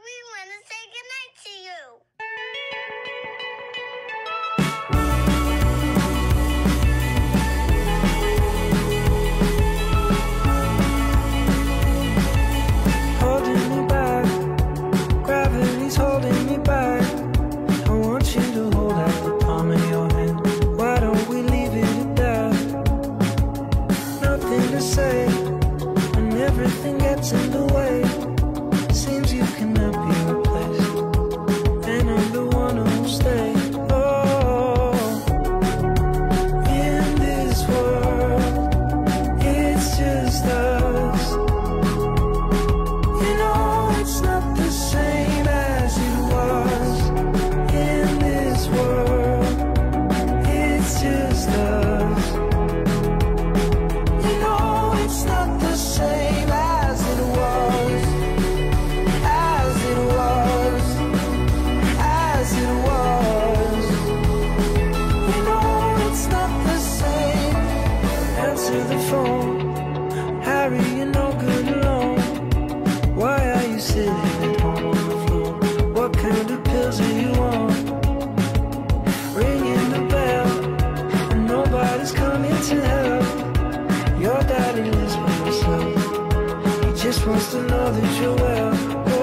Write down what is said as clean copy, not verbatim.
we want to say goodnight to you. Holding me back, gravity's holding me back. I want you to hold out the palm of your hand. Why don't we leave it at that? Nothing to say when everything gets in the way. Seems you cannot be replaced, and I'm the one who'll stay. Oh, in this world, it's just us. You know it's not the same as it was. In this world, it's just us. You know it's not the same as it was. The phone, Harry, you're no good alone. Why are you sitting at home on the floor? What kind of pills are you on? Ringing the bell, and nobody's coming to help. Your daddy lives by himself. He just wants to know that you're well.